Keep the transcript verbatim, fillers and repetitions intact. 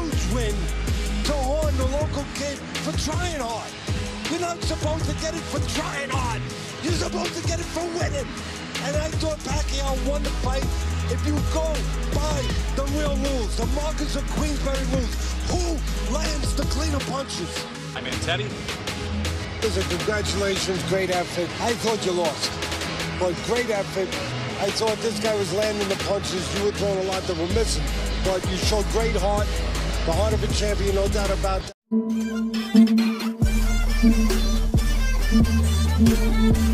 huge win to Horn, the local kid, for trying hard. You're not supposed to get it for trying hard. You're supposed to get it for winning. And I thought Pacquiao won the fight. If you go by the real rules, the Marcus of Queensberry rules, who lands the cleaner punches? I mean, Teddy. Listen, congratulations, great effort. I thought you lost, but great effort. I thought this guy was landing the punches. You were throwing a lot that were missing, but you showed great heart, the heart of a champion, no doubt about that.